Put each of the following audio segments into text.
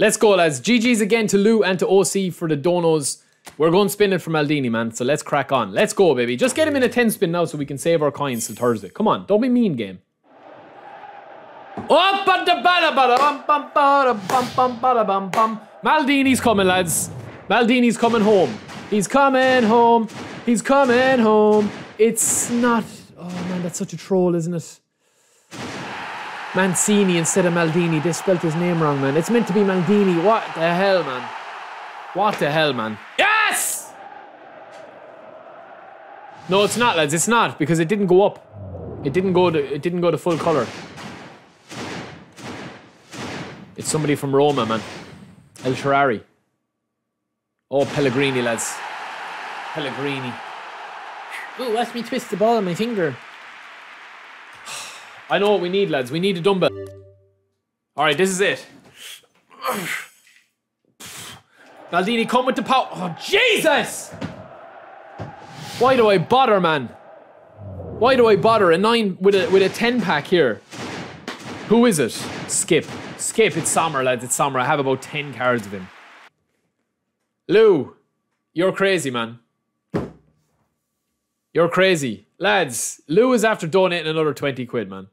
Let's go, lads. GG's again to Lou and to OC for the donos. We're going spinning for Maldini, man. So let's crack on. Let's go, baby. Just get him in a 10 spin now so we can save our coins till Thursday. Come on. Don't be mean, game. Maldini's coming, lads. Maldini's coming home. He's coming home. He's coming home. It's not... Oh, man, that's such a troll, isn't it? Mancini instead of Maldini. They spelt his name wrong, man. It's meant to be Maldini. What the hell, man? What the hell, man? Yes! No, it's not, lads. It's not, because it didn't go up. It didn't go to full color. It's somebody from Roma, man. El Sharari. Oh, Pellegrini, lads. Pellegrini. Ooh, watch me twist the ball on my finger. I know what we need, lads. We need a dumbbell. All right, this is it. Maldini, come with the power. Oh, Jesus! Why do I bother, man? Why do I bother? A 9 with a 10 pack here. Who is it? Skip. Skip, it's Sommer, lads. It's Sommer. I have about 10 cards of him. Lou, you're crazy, man. You're crazy. Lads, Lou is after donating another 20 quid, man.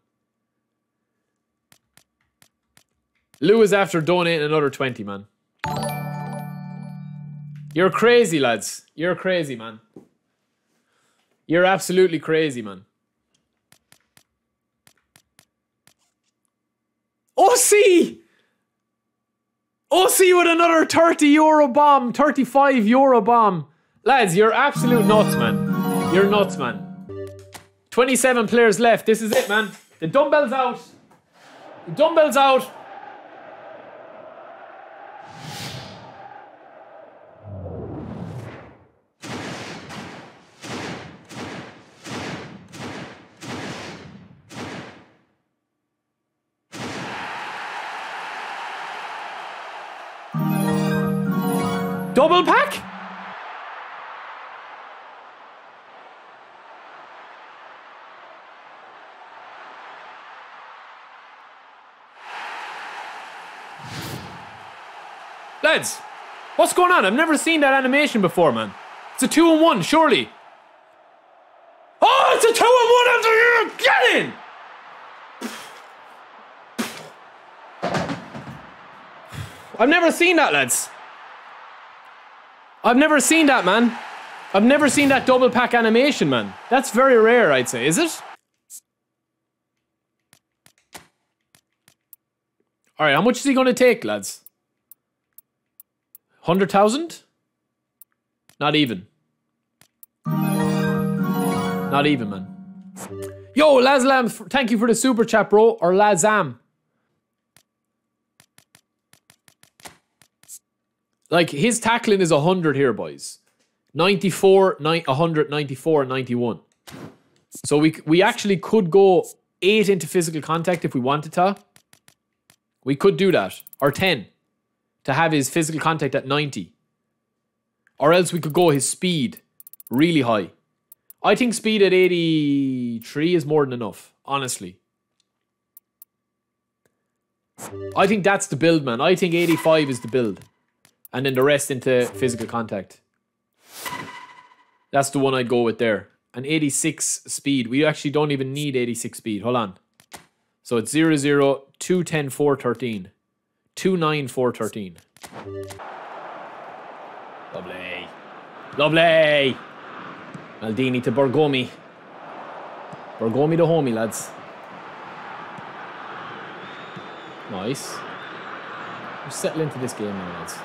Lou is after donating another 20, man. You're crazy, lads. You're crazy, man. You're absolutely crazy, man. OC! OC with another 30 euro bomb, 35 euro bomb. Lads, you're absolute nuts, man. You're nuts, man. 27 players left. This is it, man. The dumbbell's out. The dumbbell's out. Double pack? Lads, what's going on? I've never seen that animation before, man. It's a 2-on-1, surely. Oh, it's a 2-on-1 after you! Get in! I've never seen that, lads. I've never seen that, man. I've never seen that double pack animation, man. That's very rare, I'd say. Is it? All right, how much is he going to take, lads? 100,000? Not even. Not even, man. Yo, Lazlam, thank you for the super chat, bro. Or Lazam. Like, his tackling is 100 here, boys. 94, 100, 94, and 91. So we actually could go 8 into physical contact if we wanted to. We could do that. Or 10. To have his physical contact at 90. Or else we could go his speed really high. I think speed at 83 is more than enough, honestly. I think that's the build, man. I think 85 is the build. And then the rest into physical contact. That's the one I'd go with there. And 86 speed. We actually don't even need 86 speed. Hold on. So it's 0, 0, 2, 10, 4, 13. 2, 9, 4, 13. Lovely. Lovely. Maldini to Bergomi. Bergomi to homie, lads. Nice. We'll settle into this game now, lads.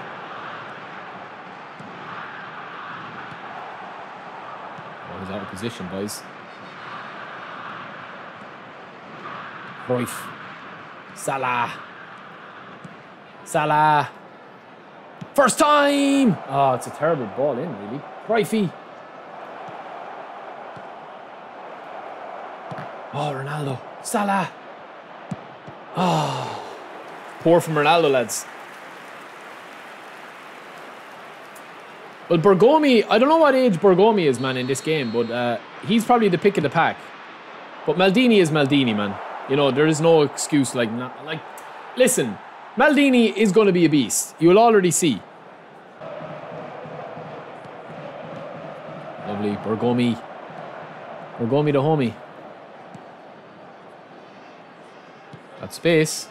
Out of position, boys. Cruyff. Salah. Salah. First time! Oh, it's a terrible ball in, really. Cruyffy. Oh, Ronaldo. Salah. Oh. Poor from Ronaldo, lads. Well, Bergomi, I don't know what age Bergomi is, man, in this game, but he's probably the pick of the pack. But Maldini is Maldini, man. You know, there is no excuse. Like, listen, Maldini is going to be a beast. You will already see. Lovely. Bergomi. Bergomi the homie. Got space.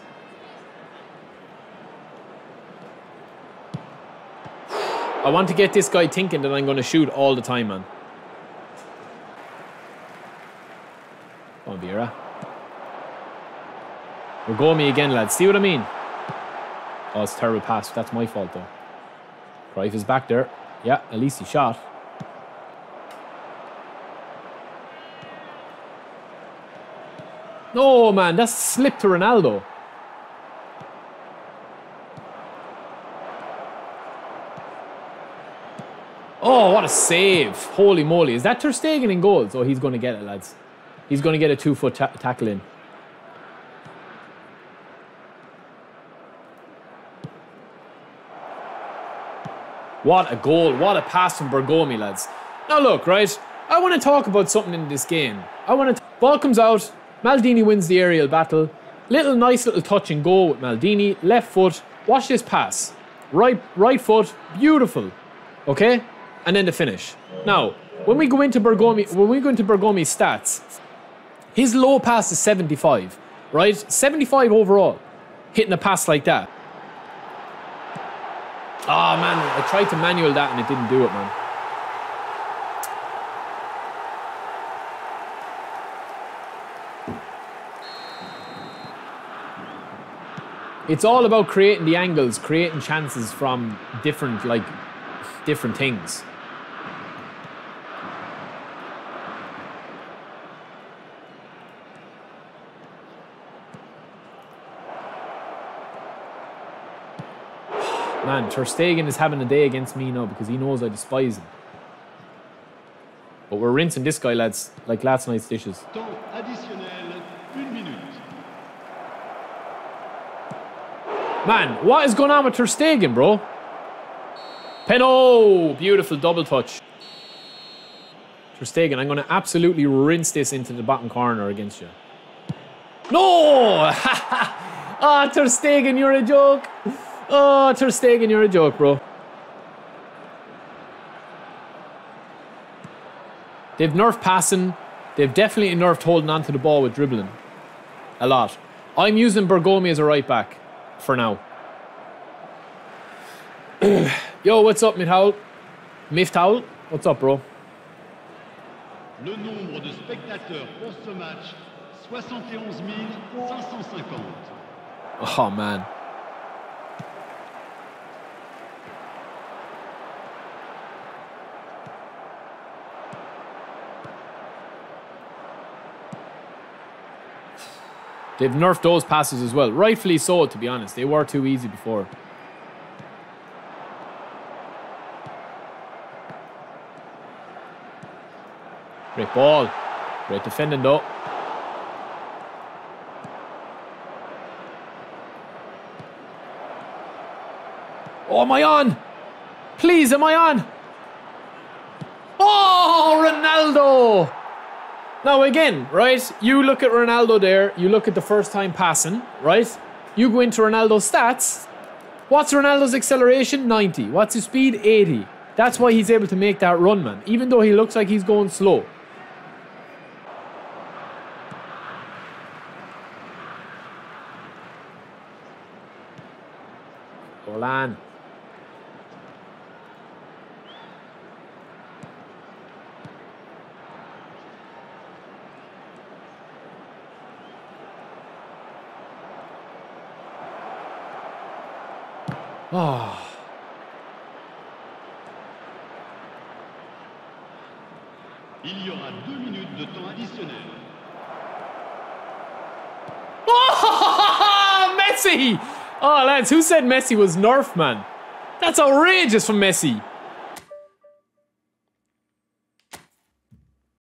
I want to get this guy thinking that I'm going to shoot all the time, man. Oh, Vieira. Bergomi again, lads. See what I mean? Oh, it's a terrible pass. That's my fault, though. Cruyff is back there. Yeah, at least he shot. No, man. That's slipped to Ronaldo. Oh, what a save. Holy moly. Is that Ter Stegen in goals? Oh, he's going to get it, lads. He's going to get a two-foot tackle in. What a goal. What a pass from Bergomi, lads. Now, look, right? I want to talk about something in this game. I want to... Ball comes out. Maldini wins the aerial battle. Little nice little touch and go with Maldini. Left foot. Watch this pass. Right foot. Beautiful. Okay? And then the finish. Now, when we go into Bergomi's stats, his low pass is 75, right? 75 overall, hitting a pass like that. Oh, man, I tried to manual that and it didn't do it, man. It's all about creating the angles, creating chances from different, like, different things. Man, Ter Stegen is having a day against me now because he knows I despise him. But we're rinsing this guy, lads, like last night's dishes. Man, what is going on with Ter Stegen, bro? Peno! Beautiful double touch. Ter Stegen, I'm going to absolutely rinse this into the bottom corner against you. No! Ah, oh, Ter Stegen, you're a joke. Oh, Ter Stegen, you're a joke, bro. They've nerfed passing. They've definitely nerfed holding onto the ball with dribbling. A lot. I'm using Bergomi as a right back for now. Yo, what's up, Miftahul? Miftahul, what's up, bro? Le nombre de spectateurs pour ce match, 71,550. Oh, man. They've nerfed those passes as well. Rightfully so, to be honest. They were too easy before. Great ball. Great defending, though. Oh, am I on? Please, am I on? Oh, Ronaldo! Now again, right, you look at Ronaldo there, you look at the first time passing, right? You go into Ronaldo's stats. What's Ronaldo's acceleration? 90. What's his speed? 80. That's why he's able to make that run, man, even though he looks like he's going slow. Golan. Oh. Il y aura 2 minutes de temps additionnel. Oh, Messi! Oh, lads, who said Messi was nerfed, man? That's outrageous from Messi.